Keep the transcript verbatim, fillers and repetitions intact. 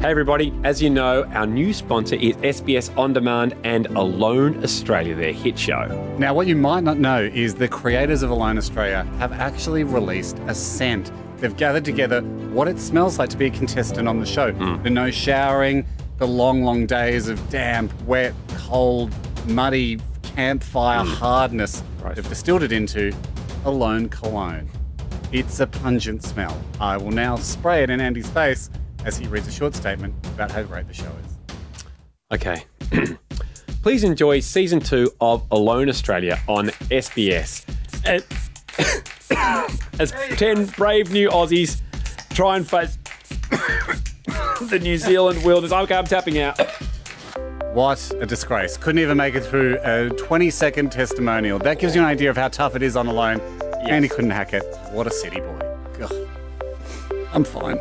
Hey everybody, as you know, our new sponsor is S B S On Demand and Alone Australia, their hit show. Now what you might not know is the creators of Alone Australia have actually released a scent. They've gathered together what it smells like to be a contestant on the show. Mm. The no showering, the long, long days of damp, wet, cold, muddy, campfire mm. hardness. Right. They've distilled it into Alone cologne. It's a pungent smell. I will now spray it in Andy's face as he reads a short statement about how great the show is. Okay. Please enjoy season two of Alone Australia on S B S. And as ten brave new Aussies try and face the New Zealand wilderness. Okay, I'm tapping out. What a disgrace. Couldn't even make it through a twenty second testimonial. That gives you an idea of how tough it is on Alone. Yes. Andy couldn't hack it. What a city boy. God. I'm fine.